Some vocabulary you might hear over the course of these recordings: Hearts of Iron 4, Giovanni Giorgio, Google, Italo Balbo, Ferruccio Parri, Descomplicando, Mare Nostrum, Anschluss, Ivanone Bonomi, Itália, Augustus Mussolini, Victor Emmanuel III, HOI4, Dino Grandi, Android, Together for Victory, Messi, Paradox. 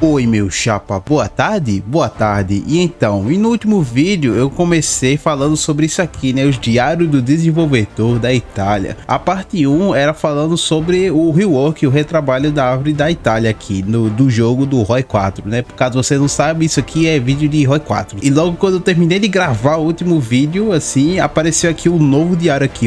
Oi meu chapa, boa tarde? Boa tarde. E então, e no último vídeo eu comecei falando sobre isso aqui, né, os diários do desenvolvedor da Itália. A parte 1 era falando sobre o rework, o retrabalho da árvore da Itália aqui, do jogo do ROI 4, né, por caso você não sabe, isso aqui é vídeo de ROI 4. E logo quando eu terminei de gravar o último vídeo, assim, apareceu aqui um novo diário aqui,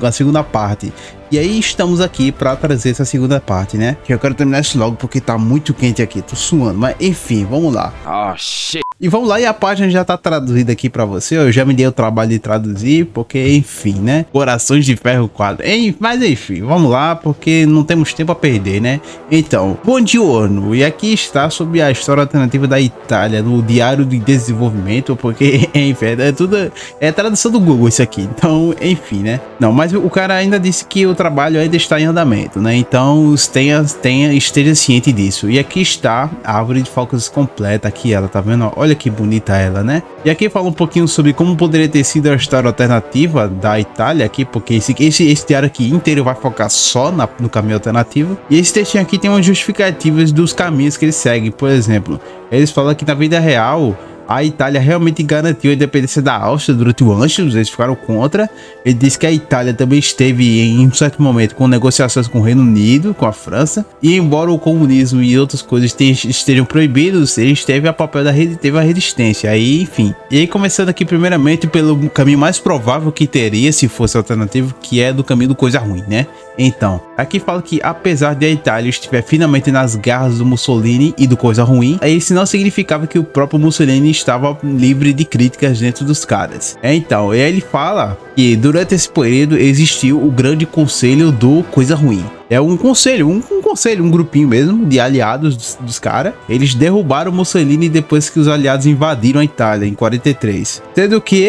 a segunda parte. E aí estamos aqui para trazer essa segunda parte, né? Que eu quero terminar isso logo porque tá muito quente aqui, tô suando, mas enfim, vamos lá. Oh, shit. E vamos lá, e a página já tá traduzida aqui pra você, eu já me dei o trabalho de traduzir, porque enfim, né? Corações de Ferro 4, mas enfim, vamos lá, porque não temos tempo a perder, né? Então, buongiorno, e aqui está sobre a história alternativa da Itália, no diário de desenvolvimento, porque enfim, é tudo, é tradução do Google isso aqui, então enfim, né? Não, mas o cara ainda disse que o trabalho ainda está em andamento, né? Então esteja ciente disso. E aqui está a árvore de focos completa aqui, ela tá vendo? Olha que bonita ela, né? E aqui fala um pouquinho sobre como poderia ter sido a história alternativa da Itália aqui, porque esse diário aqui inteiro vai focar só no caminho alternativo. E esse textinho aqui tem umas justificativas dos caminhos que eles seguem. Por exemplo, eles falam que na vida real a Itália realmente garantiu a independência da Áustria durante o Anschluss, eles ficaram contra. Ele disse que a Itália também esteve em um certo momento com negociações com o Reino Unido, com a França, e embora o comunismo e outras coisas estejam proibidos, ele teve a resistência, aí enfim. E aí começando aqui primeiramente pelo caminho mais provável que teria se fosse alternativo, que é do caminho do coisa ruim, né? Então, aqui fala que apesar de a Itália estiver finalmente nas garras do Mussolini e do coisa ruim, isso não significava que o próprio Mussolini estava livre de críticas dentro dos caras. Então, ele fala que durante esse período existiu o grande conselho do coisa ruim. É um conselho, um grupinho mesmo de aliados dos caras. Eles derrubaram Mussolini depois que os aliados invadiram a Itália em 43. Sendo que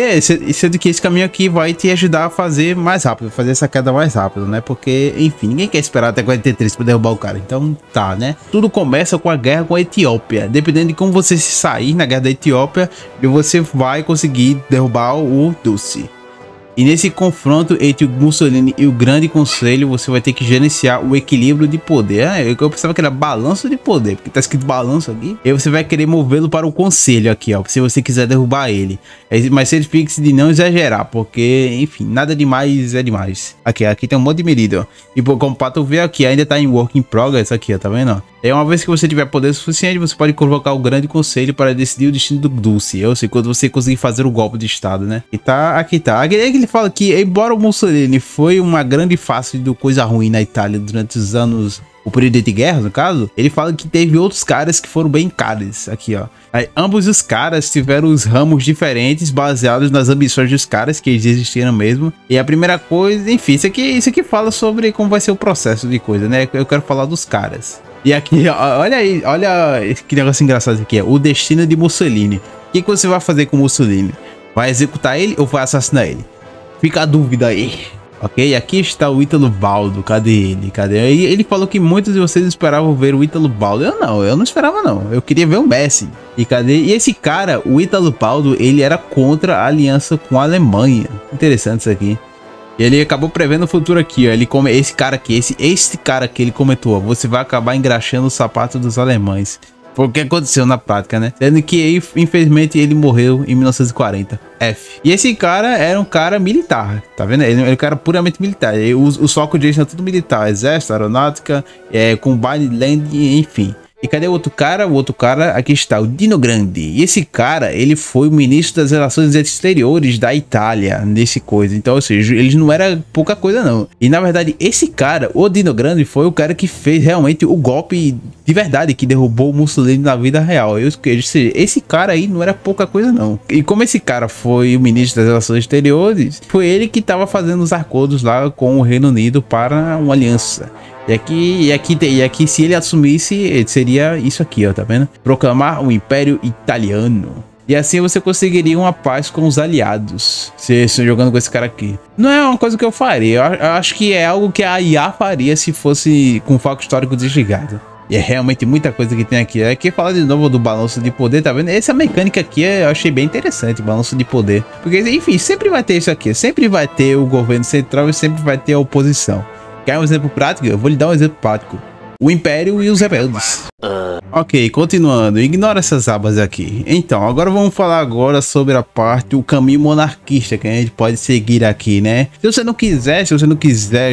esse caminho aqui vai te ajudar a fazer mais rápido, fazer essa queda mais rápido, né? Porque, enfim, ninguém quer esperar até 43 para derrubar o cara. Então, tá, né? Tudo começa com a guerra com a Etiópia. Dependendo de como você se sair na guerra da Etiópia, você vai conseguir derrubar o Duce. E nesse confronto entre o Mussolini e o Grande Conselho, você vai ter que gerenciar o equilíbrio de poder. Eu pensava que era balanço de poder, porque tá escrito balanço aqui. E você vai querer movê-lo para o Conselho aqui, ó, se você quiser derrubar ele. Mas sempre fixe de não exagerar, porque, enfim, nada demais é demais. Aqui tem um monte de medida, ó. E como o Pato vê aqui, ainda tá em work in progress aqui, ó, tá vendo? É uma vez que você tiver poder suficiente, você pode convocar o Grande Conselho para decidir o destino do Duce. Ou seja, quando você conseguir fazer o golpe de estado, né? E tá, aqui tá. Aqui é que ele fala que, embora o Mussolini foi uma grande face do coisa ruim na Itália durante os anos, o período de guerra, no caso, ele fala que teve outros caras que foram bem caros, aqui ó. Aí, ambos os caras tiveram os ramos diferentes, baseados nas ambições dos caras, que eles existiram mesmo. E a primeira coisa, enfim, isso aqui fala sobre como vai ser o processo de coisa, né? Eu quero falar dos caras. E aqui, ó, olha aí, olha que negócio engraçado aqui, ó, o destino de Mussolini. O que você vai fazer com Mussolini? Vai executar ele ou vai assassinar ele? Fica a dúvida aí. Ok, aqui está o Italo Balbo. Cadê ele? Cadê? Ele falou que muitos de vocês esperavam ver o Italo Balbo. Eu não esperava não. Eu queria ver o Messi. E cadê? E esse cara, o Italo Balbo, ele era contra a aliança com a Alemanha. Interessante isso aqui. E ele acabou prevendo o futuro aqui, ó. Esse cara que ele comentou, ó, você vai acabar engraxando o sapato dos alemães. Foi o que aconteceu na prática, né? Sendo que, infelizmente, ele morreu em 1940. F. E esse cara era um cara militar, tá vendo? Ele era um cara puramente militar. Os focos dele são tudo militar. Exército, aeronáutica, combine, land, enfim. E cadê o outro cara? O outro cara, aqui está, o Dino Grandi. E esse cara, ele foi o ministro das relações exteriores da Itália, nesse coisa. Então, ou seja, ele não era pouca coisa não. E na verdade, esse cara, o Dino Grandi, foi o cara que fez realmente o golpe de verdade, que derrubou o Mussolini na vida real. Ou seja, esse cara aí não era pouca coisa não. E como esse cara foi o ministro das relações exteriores, foi ele que estava fazendo os acordos lá com o Reino Unido para uma aliança. E aqui, se ele assumisse, seria isso aqui, ó, tá vendo? Proclamar o Império Italiano. E assim você conseguiria uma paz com os aliados. Se jogando com esse cara aqui. Não é uma coisa que eu faria. Eu acho que é algo que a IA faria se fosse com o foco histórico desligado. E é realmente muita coisa que tem aqui. Aqui fala de novo do balanço de poder, tá vendo? Essa mecânica aqui eu achei bem interessante, balanço de poder. Porque, enfim, sempre vai ter isso aqui. Sempre vai ter o governo central e sempre vai ter a oposição. Quer um exemplo prático? Eu vou lhe dar um exemplo prático. o Império e os Rebeldes. Ok, continuando, ignora essas abas aqui. Então, agora vamos falar agora sobre a parte, o caminho monarquista que a gente pode seguir aqui, né? Se você não quiser,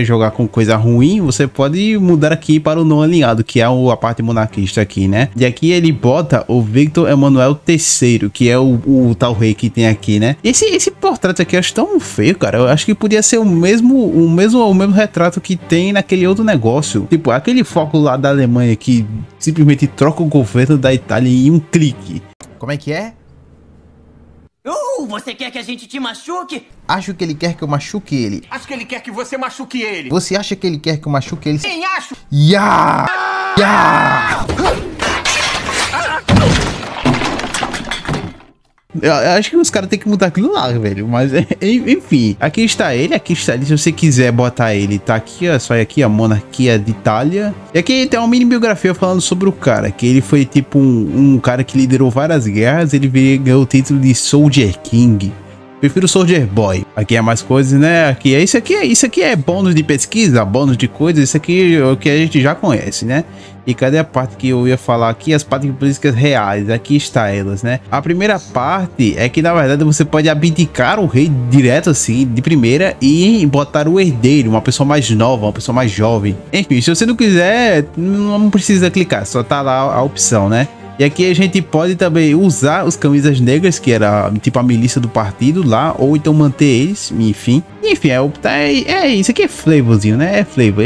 jogar com coisa ruim, você pode mudar aqui para o não alinhado, que é a parte monarquista aqui, né? E aqui ele bota o Victor Emmanuel III, que é o tal rei que tem aqui, né? Esse portrato aqui eu acho tão feio, cara. Eu acho que podia ser o mesmo retrato que tem naquele outro negócio. Tipo, aquele foco lá da Alemanha que simplesmente troca o governo da Itália em um clique. Como é que é? Você quer que a gente te machuque? Acho que ele quer que eu machuque ele. Acho que ele quer que você machuque ele. Você acha que ele quer que eu machuque ele? Sim, acho. Ya! Ya! Eu acho que os caras têm que mudar aquilo lá, velho. Mas, enfim. Aqui está ele, aqui está ele. Se você quiser botar ele, tá aqui, ó. Só aqui, a monarquia de Itália. E aqui tem uma mini biografia falando sobre o cara. Que ele foi, tipo, um cara que liderou várias guerras. Ele ganhou o título de Soldier King. Prefiro Soldier Boy. Aqui é mais coisas, né? Aqui é isso aqui. Isso aqui é bônus de pesquisa, bônus de coisas. Isso aqui é o que a gente já conhece, né? E cadê a parte que eu ia falar aqui? As partes políticas reais. Aqui está elas, né? A primeira parte é que, na verdade, você pode abdicar o rei direto, assim, de primeira. E botar o herdeiro, uma pessoa mais nova, uma pessoa mais jovem. Enfim, se você não quiser, não precisa clicar. Só tá lá a opção, né? E aqui a gente pode também usar os camisas negras, que era tipo a milícia do partido lá, ou então manter eles, enfim. Enfim, é isso aqui é flavorzinho, né? É flavor.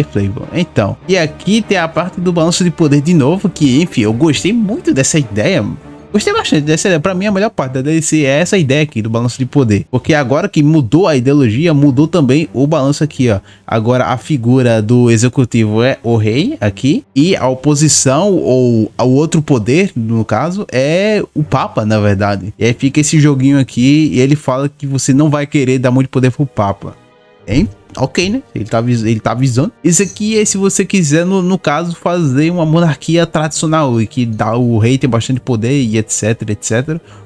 Então, e aqui tem a parte do balanço de poder de novo, que enfim, eu gostei muito dessa ideia. Gostei bastante dessa ideia. Pra mim, a melhor parte da DLC é essa ideia aqui do balanço de poder. Porque agora que mudou a ideologia, mudou também o balanço aqui, ó. Agora a figura do executivo é o rei aqui. E a oposição, ou o outro poder, no caso, é o Papa, na verdade. E aí fica esse joguinho aqui e ele fala que você não vai querer dar muito poder pro Papa. Hein? Ok, né? Ele tá avisando. Isso aqui é se você quiser, no caso, fazer uma monarquia tradicional e que dá o rei tem bastante poder e etc.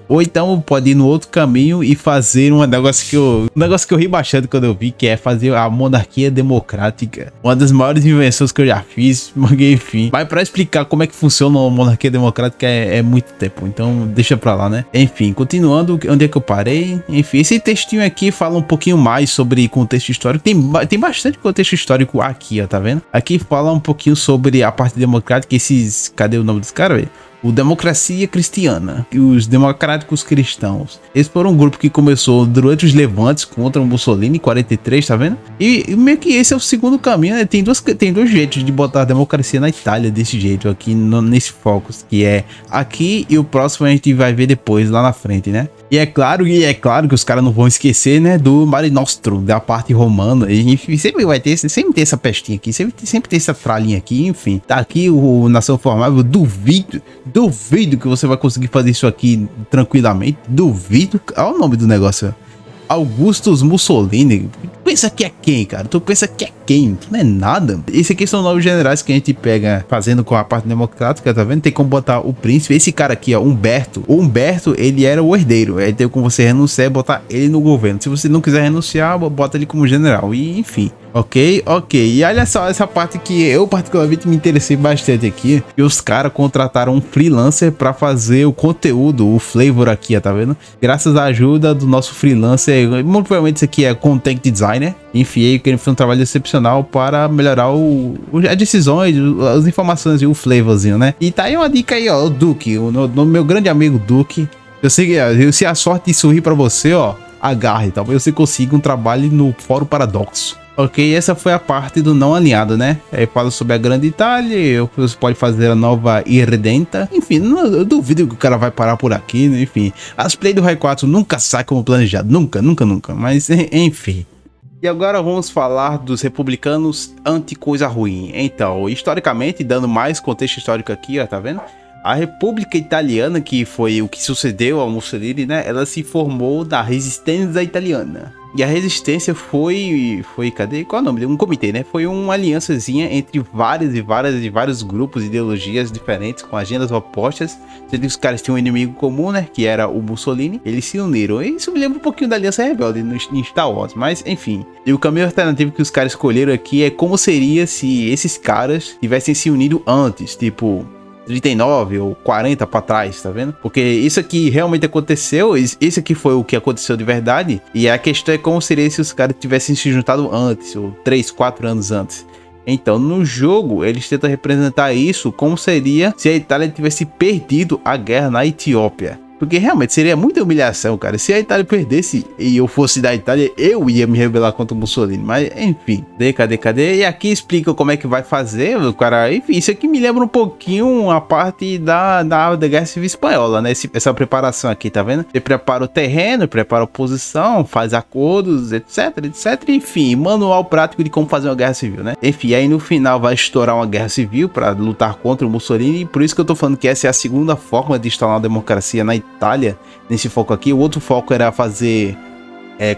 Ou então pode ir no outro caminho e fazer um negócio que eu ri bastante quando eu vi, que é fazer a monarquia democrática. Uma das maiores invenções que eu já fiz, mas enfim. Mas pra explicar como é que funciona a monarquia democrática é muito tempo, então deixa pra lá, né? Enfim, continuando, onde é que eu parei? Enfim, esse textinho aqui fala um pouquinho mais sobre contexto histórico. Tem bastante contexto histórico aqui, ó, tá vendo? Aqui fala um pouquinho sobre a parte democrática, esses... Cadê o nome dos caras, velho? O Democracia Cristiana, os democráticos cristãos. Eles foram um grupo que começou durante os levantes contra o Mussolini, em 43, tá vendo? E meio que esse é o segundo caminho, né? Tem dois jeitos de botar a democracia na Itália desse jeito, aqui nesse Focus, que é aqui e o próximo a gente vai ver depois, lá na frente, né? E é claro que os caras não vão esquecer, né, do Mare Nostrum, da parte romana. Enfim, sempre tem essa pestinha aqui, sempre tem essa tralhinha aqui, enfim. Tá aqui o Nação Formável, duvido que você vai conseguir fazer isso aqui tranquilamente, duvido. Olha o nome do negócio, Augustus Mussolini. Pensa que é quem, cara? Tu pensa que é quem? Não é nada. Esse aqui são 9 generais que a gente pega fazendo com a parte democrática, tá vendo? Tem como botar o príncipe. Esse cara aqui, ó, Humberto. O Humberto, ele era o herdeiro. Aí tem como você renunciar e botar ele no governo. Se você não quiser renunciar, bota ele como general. E enfim. Ok. E olha só essa parte que eu particularmente me interessei bastante aqui. E os caras contrataram um freelancer pra fazer o conteúdo, o flavor aqui, ó, tá vendo? Graças à ajuda do nosso freelancer. Muito provavelmente isso aqui é content design, né? Enfim, ele fez um trabalho excepcional para melhorar as decisões, as informações e o flavorzinho, né? E tá aí uma dica aí, ó, o Duque, o meu grande amigo Duque. Eu sei que se a sorte sorrir para você, ó, agarre, talvez você consiga um trabalho no Fórum Paradoxo. Ok, essa foi a parte do não alinhado, né? Aí fala sobre a Grande Itália, você pode fazer a nova irredenta. Enfim, eu duvido que o cara vai parar por aqui, né? Enfim. As play do Rai 4 nunca sai como planejado, nunca, mas enfim. E agora vamos falar dos republicanos anti-coisa ruim. Então, historicamente, dando mais contexto histórico aqui, ó, tá vendo? A República Italiana, que foi o que sucedeu ao Mussolini, né? Ela se formou da resistência italiana. E a resistência foi cadê? Qual é o nome? Um comitê, né? Foi uma aliançazinha entre vários grupos, ideologias diferentes, com agendas opostas. Sendo que os caras tinham um inimigo comum, né? Que era o Mussolini. Eles se uniram. E isso me lembra um pouquinho da Aliança Rebelde em Star Wars. Mas, enfim. E o caminho alternativo que os caras escolheram aqui é como seria se esses caras tivessem se unido antes. Tipo... 39 ou 40 para trás, tá vendo? Porque isso aqui realmente aconteceu, isso aqui foi o que aconteceu de verdade, e a questão é como seria se os caras tivessem se juntado antes, ou 3, 4 anos antes. Então, no jogo, eles tentam representar isso como seria se a Itália tivesse perdido a guerra na Etiópia. Porque realmente seria muita humilhação, cara. Se a Itália perdesse e eu fosse da Itália, eu ia me rebelar contra o Mussolini. Mas, enfim. Cadê? E aqui explica como é que vai fazer, cara. Enfim, isso aqui me lembra um pouquinho a parte da Guerra Civil Espanhola, né? Essa preparação aqui, tá vendo? Você prepara o terreno, prepara a posição, faz acordos, etc. Enfim, manual prático de como fazer uma guerra civil, né? Enfim, aí no final vai estourar uma guerra civil pra lutar contra o Mussolini. E por isso que eu tô falando que essa é a segunda forma de instalar uma democracia na Itália. Nesse foco aqui, o outro foco era fazer,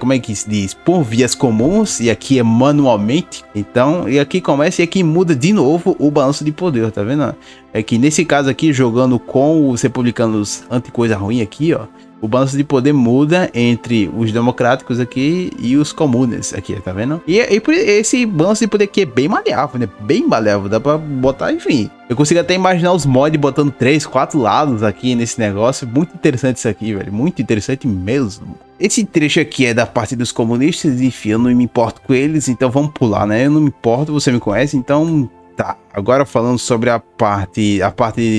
como é que se diz, por vias comuns, e aqui é manualmente. Então, e aqui começa e aqui muda de novo o balanço de poder, tá vendo? É que nesse caso aqui, jogando com os republicanos anti-coisa ruim aqui, ó, o balanço de poder muda entre os democráticos aqui e os comunes aqui, tá vendo? E esse balanço de poder aqui é bem maleável, né? Bem maleável, dá pra botar, enfim. Eu consigo até imaginar os mods botando 3, 4 lados aqui nesse negócio. Muito interessante isso aqui, velho. Muito interessante mesmo. Esse trecho aqui é da parte dos comunistas, enfim, eu não me importo com eles, então vamos pular, né? Eu não me importo, você me conhece, então... Tá, agora falando sobre a parte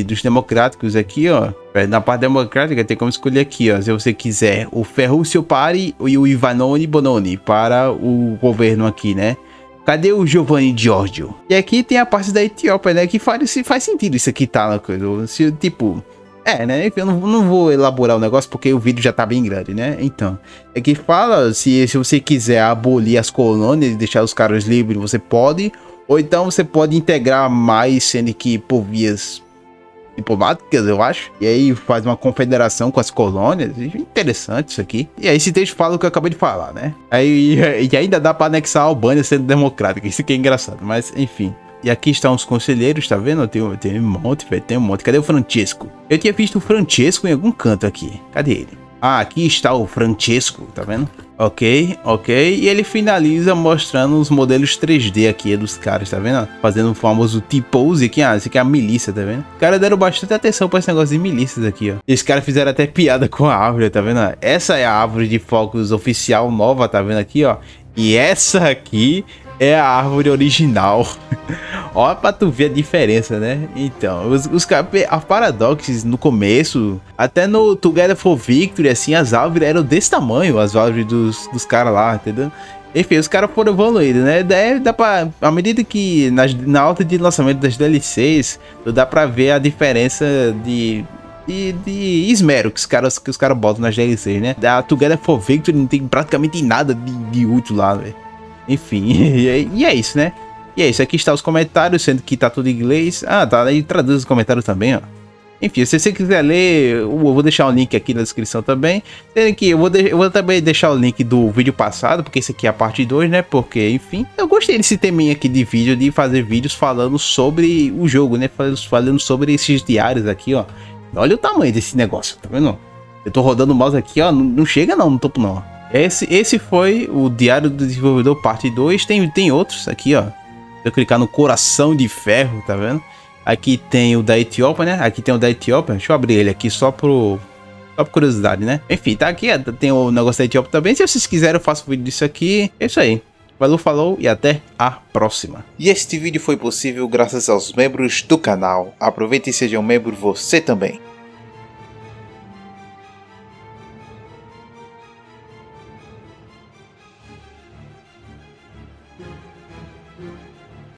dos democráticos aqui, ó. Na parte democrática tem como escolher aqui, ó. Se você quiser o Ferruccio Parri e o Ivanone Bonomi para o governo aqui, né? Cadê o Giovanni Giorgio? E aqui tem a parte da Etiópia, né? Que faz sentido isso aqui, tá? Se, tipo... É, né? Eu não vou elaborar o negócio porque o vídeo já tá bem grande, né? Então, é que fala se você quiser abolir as colônias e deixar os caras livres, você pode... Ou então você pode integrar mais, sendo que por vias diplomáticas, eu acho. E aí faz uma confederação com as colônias. Interessante isso aqui. E aí esse texto fala o que eu acabei de falar, né? Aí, e ainda dá pra anexar a Albânia sendo democrática. Isso aqui é engraçado, mas enfim. E aqui estão os conselheiros, tá vendo? Tem um monte, velho. Tem um monte. Cadê o Francesco? Eu tinha visto o Francesco em algum canto aqui. Cadê ele? Ah, aqui está o Francesco, tá vendo? Ok. E ele finaliza mostrando os modelos 3D aqui dos caras, tá vendo? Fazendo o famoso T-pose aqui. Ah, esse aqui é a milícia, tá vendo? Os caras deram bastante atenção pra esse negócio de milícias aqui, ó. Esses caras fizeram até piada com a árvore, tá vendo? Essa é a árvore de focos oficial nova, tá vendo aqui, ó? E essa aqui... é a árvore original. Ó, pra tu ver a diferença, né? Então, a Paradox no começo, até no Together for Victory, assim, as árvores eram desse tamanho, as árvores dos caras lá, entendeu? Enfim, os caras foram evoluindo, né? Daí dá pra... À medida que na alta de lançamento das DLCs, dá pra ver a diferença de esmero que os caras botam nas DLCs, né? Da Together for Victory não tem praticamente nada de útil lá, velho. Enfim, e é isso, né? E é isso, aqui está os comentários, sendo que tá tudo em inglês. Ah, tá, aí traduz os comentários também, ó. Enfim, se você quiser ler, eu vou deixar o link aqui na descrição também. Sendo que eu vou também deixar o link do vídeo passado, porque esse aqui é a parte 2, né? Porque, enfim, eu gostei desse teminha aqui de vídeo, de fazer vídeos falando sobre o jogo, né? Falando sobre esses diários aqui, ó. Olha o tamanho desse negócio, tá vendo? Eu tô rodando o mouse aqui, ó, não chega não no topo não. Esse foi o Diário do Desenvolvedor parte 2, tem outros aqui, ó. Se eu clicar no Coração de Ferro, tá vendo? Aqui tem o da Etiópia, né? Aqui tem o da Etiópia, deixa eu abrir ele aqui só por curiosidade, né? Enfim, tá aqui, tem o negócio da Etiópia também, se vocês quiserem eu faço um vídeo disso aqui, é isso aí. Valeu, falou e até a próxima. E este vídeo foi possível graças aos membros do canal, aproveite e seja um membro você também.